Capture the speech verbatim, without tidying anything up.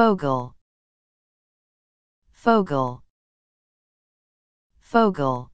Fogel, Fogel, Fogel.